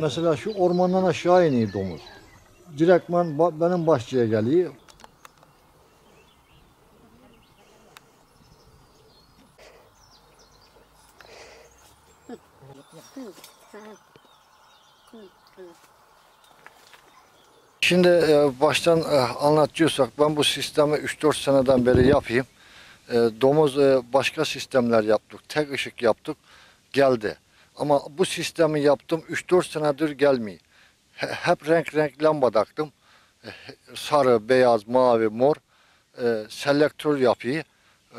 Mesela şu ormandan aşağı iniyor domuz. Direktman benim bahçeye geliyor. Şimdi baştan anlatıyorsak ben bu sistemi 3-4 seneden beri yapayım. Domuz başka sistemler yaptık, tek ışık yaptık, geldi. Ama bu sistemi yaptım 3-4 senedir gelmiyor. Hep renk lamba taktım. Sarı, beyaz, mavi, mor selektör yapıyı.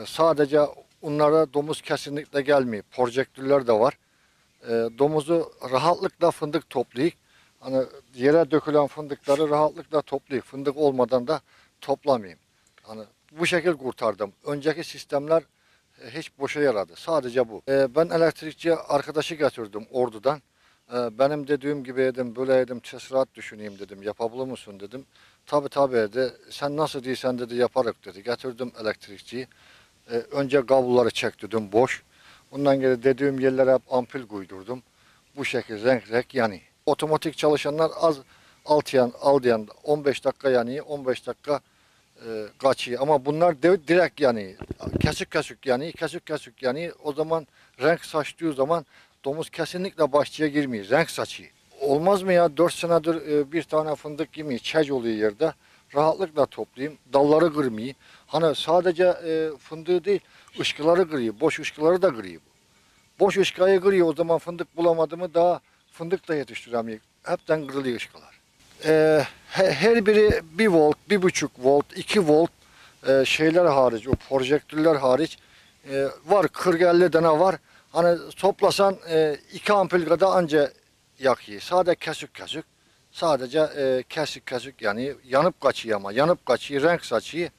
Sadece onlara domuz kesinlikle gelmiyor. Projektörler de var. Domuzu rahatlıkla fındık toplayık. Hani yere dökülen fındıkları rahatlıkla toplayık. Fındık olmadan da toplamayayım. Hani bu şekil kurtardım. Önceki sistemler hiç boşa yaradı. Sadece bu. Ben elektrikçi arkadaşı getirdim Ordu'dan. Benim dediğim gibi dedim, böyle dedim, tesisat düşüneyim dedim, yapabilir musun dedim. Tabi dedi, sen nasıl diysen dedi, yaparık dedi. Getirdim elektrikçiyi. Önce kabloları çek dedim, boş. Ondan geri dediğim yerlere hep ampul koydurdum. Bu şekilde renk yani. Otomatik çalışanlar az al diyen 15 dakika yanıyor, 15 dakika kaçıyor. Ama bunlar direkt yanıyor. Kesik kesik yanıyor. O zaman renk saçtığı zaman domuz kesinlikle bahçeye girmiyor, renk saçıyor. Olmaz mı ya, 4 senedir bir tane fındık yemiyor, çeç oluyor yerde. Rahatlıkla toplayayım, dalları kırmayayım. Hani sadece fındığı değil, ışkıları kırıyor, boş ışkıları da kırıyor. Boş ışkayı kırıyor, o zaman fındık bulamadı mı daha fındık da yetiştiremiyor. Hepten kırılıyor ışkılar. Her biri 1 volt, 1,5 volt, 2 volt şeyler hariç, o projektörler hariç var, 40-50 tane var. Hani toplasan 2 ampul kadar anca yakıyor. Sadece kesik. Sadece kesik yani yanıp kaçıyor ama. Yanıp kaçıyor, renk saçıyor.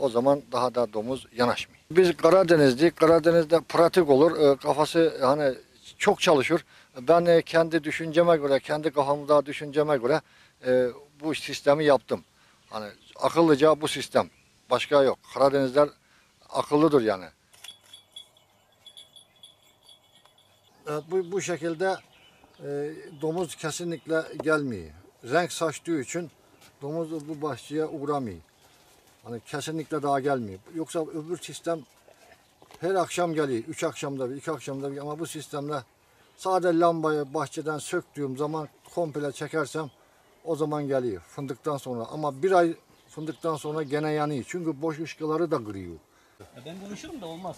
O zaman daha da domuz yanaşmıyor. Biz Karadeniz'deyiz. Karadeniz'de pratik olur. Kafası hani çok çalışır. Ben kendi düşünceme göre, kendi kafamda düşünceme göre bu sistemi yaptım. Hani akıllıca bu sistem. Başka yok. Karadenizler akıllıdır yani. Evet, bu şekilde domuz kesinlikle gelmiyor. Renk saçtığı için domuz bu bahçeye uğramıyor. Hani kesinlikle daha gelmiyor. Yoksa öbür sistem her akşam geliyor. 3 akşamda bir, 2 akşamda bir, ama bu sistemle sadece lambayı bahçeden söktüğüm zaman komple çekersem o zaman geliyor fındıktan sonra. Ama bir ay fındıktan sonra gene yanıyor. Çünkü boş ışıkları da kırıyor. Ben konuşurum da olmaz.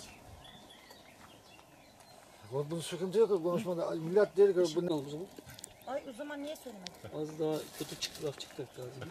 Bunun sıkıntı yok konuşmada. Millet der ki bu ne oldu bu? Ay o zaman niye söylemedin? Az daha kötü laf çıkacak lazım.